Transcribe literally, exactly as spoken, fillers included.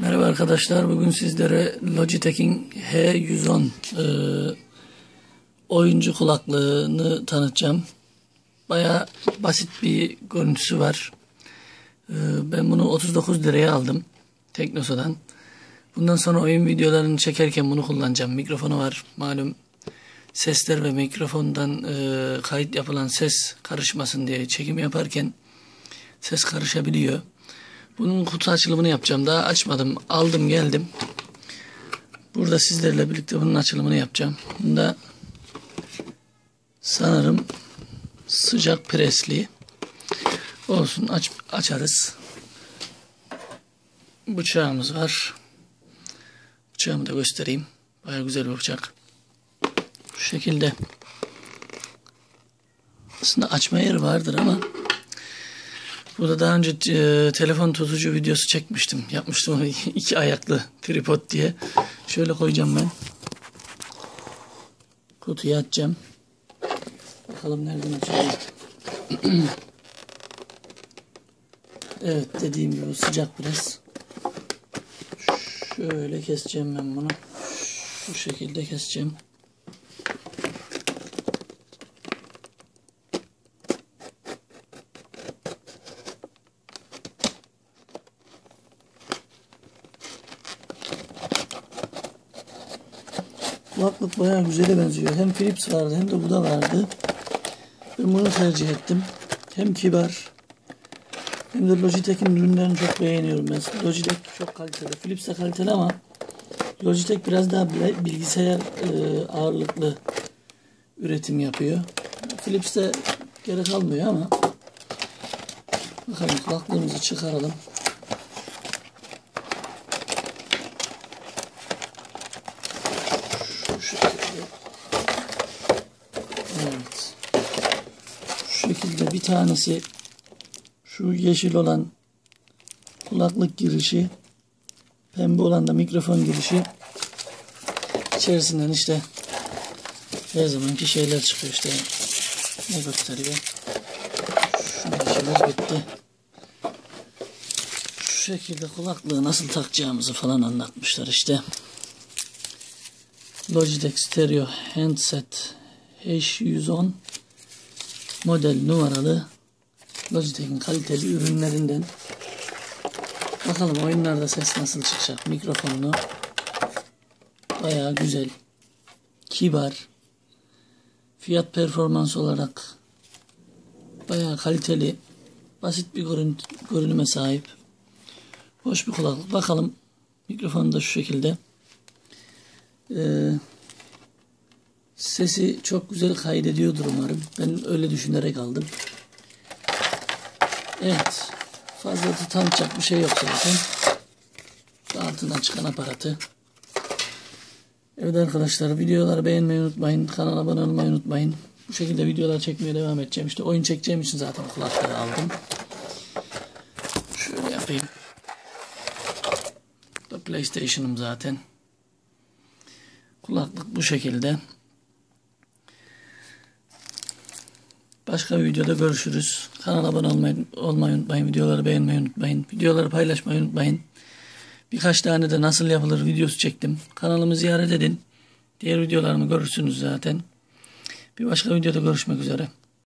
Merhaba arkadaşlar, bugün sizlere Logitech'in H yüz on e, oyuncu kulaklığını tanıtacağım. Bayağı basit bir görüntüsü var. E, ben bunu otuz dokuz liraya aldım Teknosa'dan. Bundan sonra oyun videolarını çekerken bunu kullanacağım. Mikrofonu var, malum sesler ve mikrofondan e, kayıt yapılan ses karışmasın diye çekim yaparken ses karışabiliyor. Bunun kutu açılımını yapacağım. Daha açmadım. Aldım geldim. Burada sizlerle birlikte bunun açılımını yapacağım. Bunda sanırım sıcak presli olsun. Aç, açarız. Bıçağımız var. Bıçağımı da göstereyim. Bayağı güzel bir bıçak. Bu şekilde. Aslında açma yeri vardır ama burada daha önce e, telefon tutucu videosu çekmiştim. Yapmıştım iki ayaklı tripod diye. Şöyle koyacağım ben. Kutuyu açacağım. Bakalım nereden açacağız. Evet, dediğim gibi sıcak biraz. Şöyle keseceğim ben bunu. Bu şekilde keseceğim. Kulaklık bayağı güzele benziyor. Hem Philips vardı hem de bu da vardı. Ben bunu tercih ettim. Hem kibar hem de Logitech'in ürünlerini çok beğeniyorum ben. Logitech çok kaliteli. Philips de kaliteli ama Logitech biraz daha bilgisayar ağırlıklı üretim yapıyor. Philips de gerek almıyor ama bakalım, kulaklığımızı çıkaralım. Evet. Şu şekilde bir tanesi, şu yeşil olan kulaklık girişi, pembe olan da mikrofon girişi. İçerisinden işte her zamanki şeyler çıkıyor işte. Ne gösteriyor? Şunun işimiz bitti. Şu şekilde kulaklığı nasıl takacağımızı falan anlatmışlar işte. Logitech Stereo Handset H yüz on model numaralı Logitech'in kaliteli ürünlerinden. Bakalım oyunlarda ses nasıl çıkacak. Mikrofonunu bayağı güzel, kibar, fiyat performans olarak bayağı kaliteli, basit bir görün görünüme sahip, hoş bir kulaklık. Bakalım, mikrofonu da şu şekilde. Ee, sesi çok güzel kaydediyordur umarım. Ben öyle düşünerek aldım. Evet, fazla tutanacak bir şey yok zaten. Altından çıkan aparatı. Evet arkadaşlar, videoları beğenmeyi unutmayın. Kanala abone olmayı unutmayın. Bu şekilde videolar çekmeye devam edeceğim. İşte oyun çekeceğim için zaten kulaklığı aldım. Şöyle yapayım. Bu da PlayStation'ım zaten. Kulaklık bu şekilde. Başka bir videoda görüşürüz. Kanala abone olmayı, olmayı unutmayın. Videoları beğenmeyi unutmayın. Videoları paylaşmayı unutmayın. Birkaç tane de nasıl yapılır videosu çektim. Kanalımı ziyaret edin. Diğer videolarımı görürsünüz zaten. Bir başka videoda görüşmek üzere.